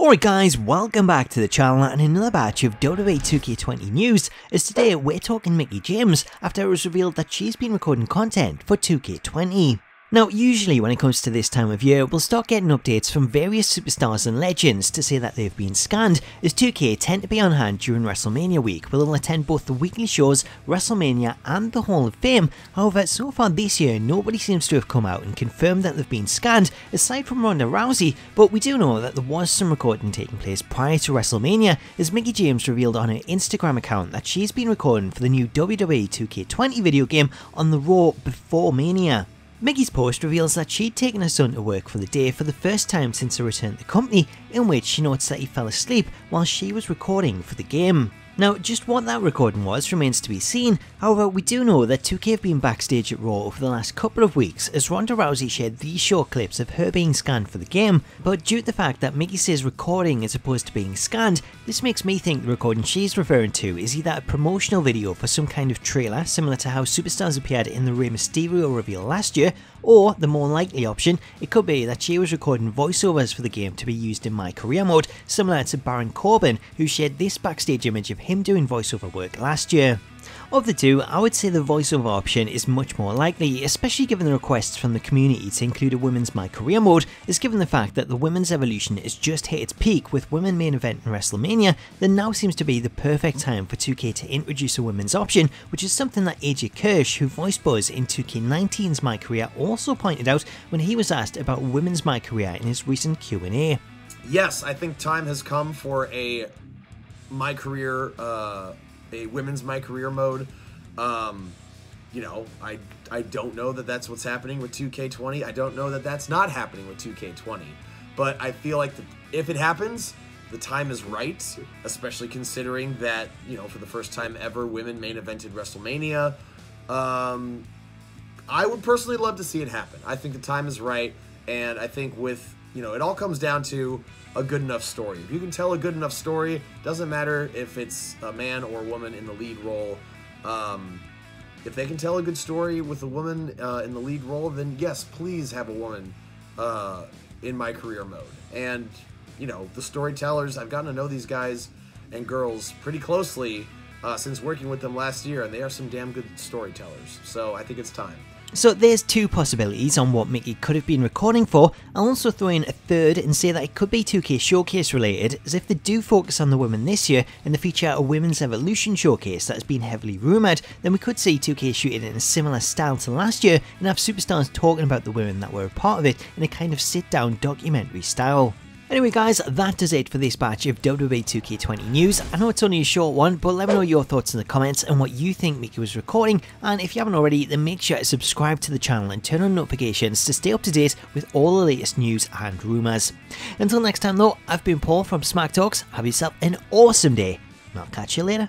Alright guys, welcome back to the channel and another batch of WWE 2K20 news, as today we're talking Mickie James after it was revealed that she's been recording content for 2K20. Now usually when it comes to this time of year, we'll start getting updates from various superstars and legends to say that they've been scanned, as 2K tend to be on hand during WrestleMania week, where they'll attend both the weekly shows, WrestleMania and the Hall of Fame. However, so far this year nobody seems to have come out and confirmed that they've been scanned, aside from Ronda Rousey, but we do know that there was some recording taking place prior to WrestleMania, as Mickie James revealed on her Instagram account that she's been recording for the new WWE 2K20 video game on the RAW before Mania. Mickie's post reveals that she'd taken her son to work for the day for the first time since her return to the company, in which she notes that he fell asleep while she was recording for the game. Now, just what that recording was remains to be seen. However, we do know that 2K have been backstage at Raw over the last couple of weeks, as Ronda Rousey shared these short clips of her being scanned for the game, but due to the fact that Mickie says recording as opposed to being scanned, this makes me think the recording she's referring to is either a promotional video for some kind of trailer similar to how superstars appeared in the Rey Mysterio reveal last year, or the more likely option, it could be that she was recording voiceovers for the game to be used in MyCareer Mode, similar to Baron Corbin, who shared this backstage image of him doing voiceover work last year. Of the two, I would say the voiceover option is much more likely, especially given the requests from the community to include a women's MyCareer Mode, is given the fact that the Women's Evolution has just hit its peak with women main event in WrestleMania, then now seems to be the perfect time for 2K to introduce a women's option, which is something that A.J. Kirsch, who voiced Buzz in 2K19's MyCareer, also pointed out when he was asked about women's MyCareer in his recent Q&A. Yes, I think time has come for a women's MyCareer mode. You know, I don't know that that's what's happening with 2K20. I don't know that that's not happening with 2K20, but I feel like if it happens, the time is right, especially considering that, you know, for the first time ever, women main evented WrestleMania. I would personally love to see it happen. I think the time is right, and I think with, you know, it all comes down to a good enough story. If you can tell a good enough story, doesn't matter if it's a man or a woman in the lead role. If they can tell a good story with a woman in the lead role, then yes, please have a woman in MyCareer mode. And, you know, the storytellers, I've gotten to know these guys and girls pretty closely since working with them last year, and they are some damn good storytellers. So I think it's time. So there's two possibilities on what Mickie could have been recording for. I'll also throw in a third and say that it could be 2K Showcase related, as if they do focus on the women this year and they feature a Women's Evolution showcase that has been heavily rumoured, then we could see 2K shoot it in a similar style to last year and have superstars talking about the women that were a part of it in a kind of sit-down documentary style. Anyway guys, that does it for this batch of WWE 2K20 news. I know it's only a short one, but let me know your thoughts in the comments and what you think Mickie was recording, and if you haven't already, then make sure to subscribe to the channel and turn on notifications to stay up to date with all the latest news and rumours. Until next time though, I've been Paul from SmackTalks. Have yourself an awesome day, and I'll catch you later.